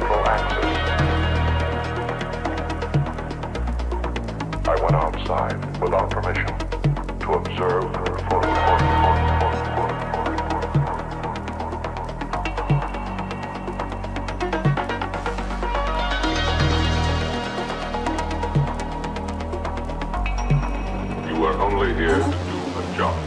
central axis. I went outside without permission to observe her floating. You are only here to do a job.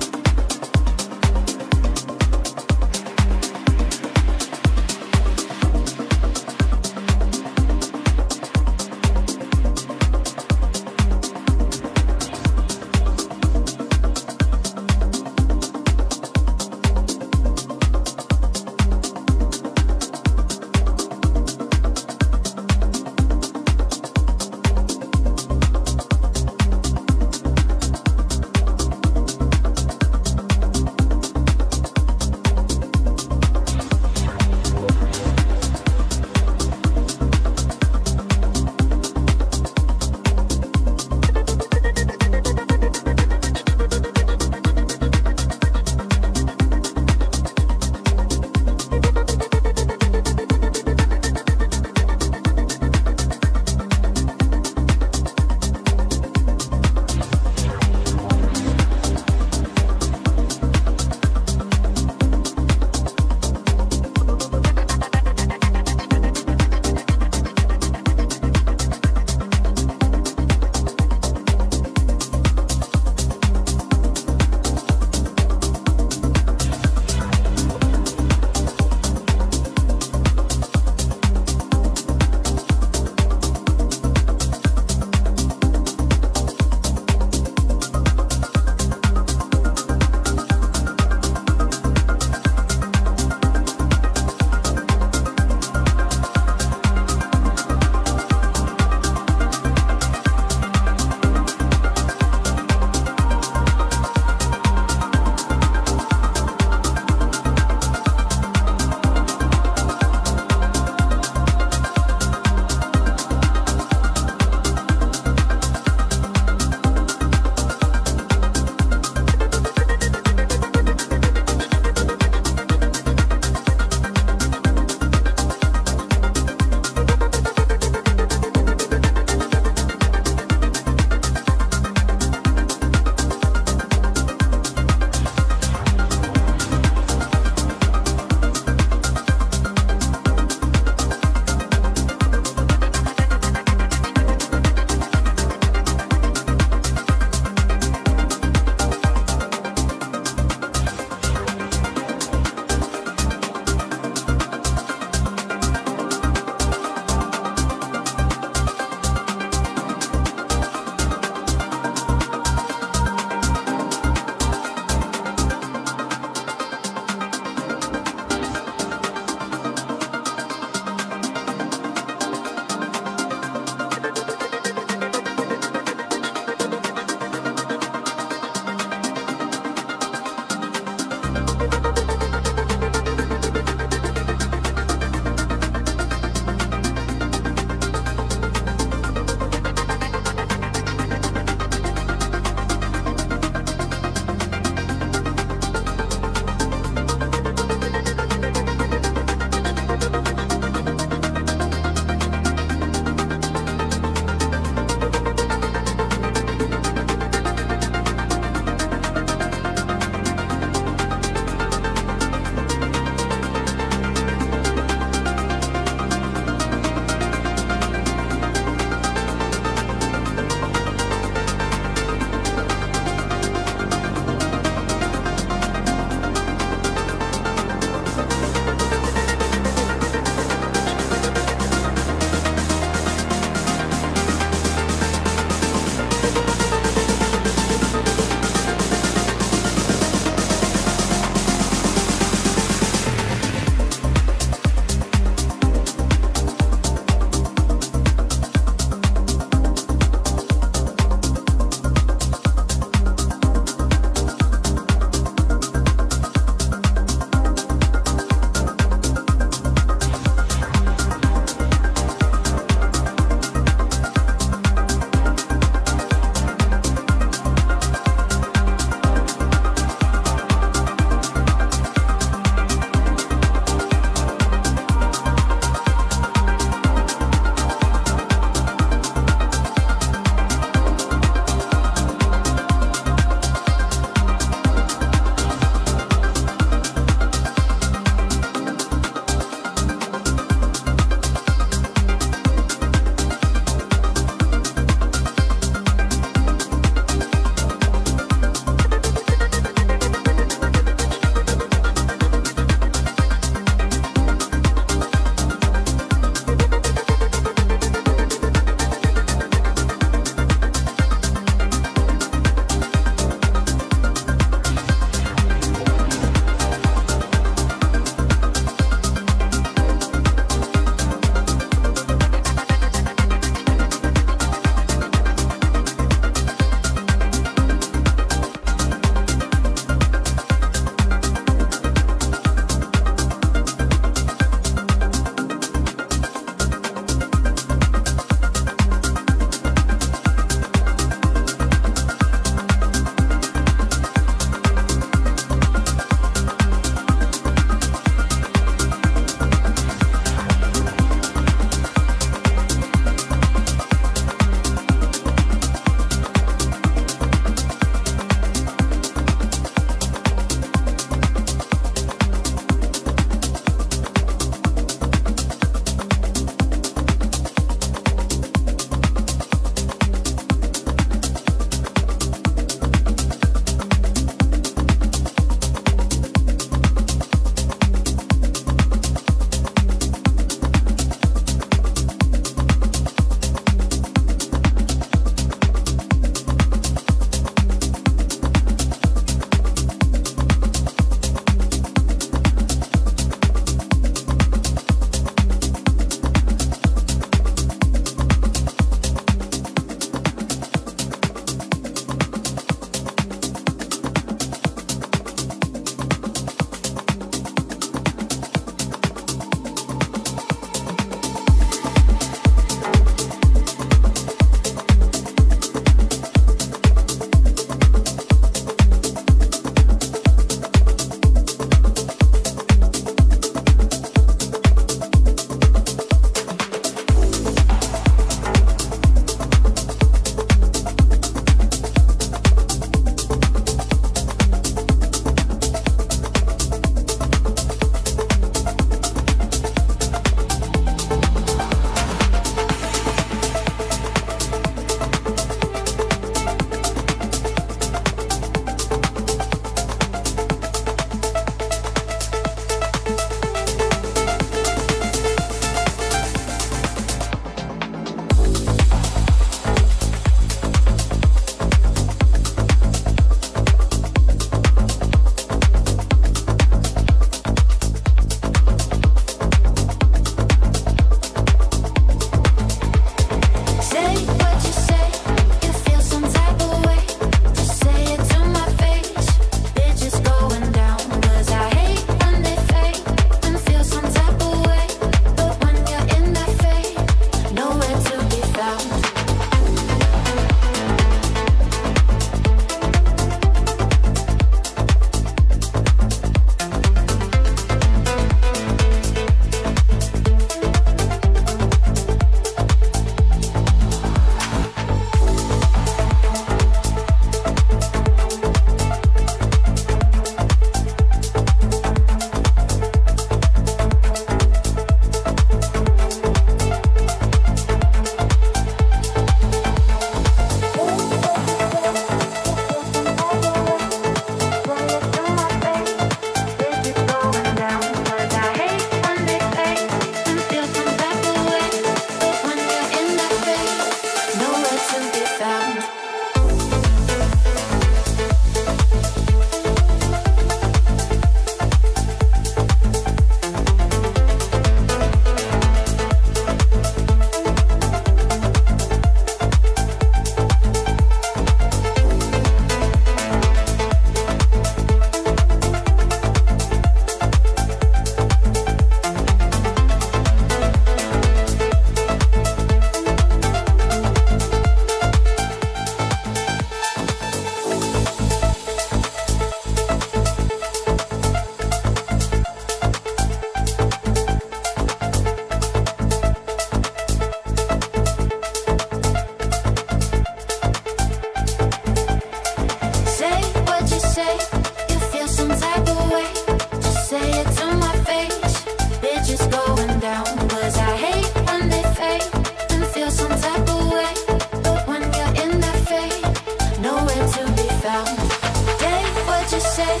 said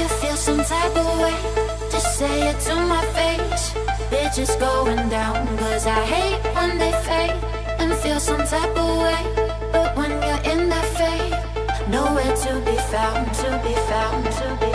you feel some type of way, just say it to my face. Bitch, it's going down, cause I hate when they fade and feel some type of way. But when you're in that fade, nowhere to be found, to be found, to be found.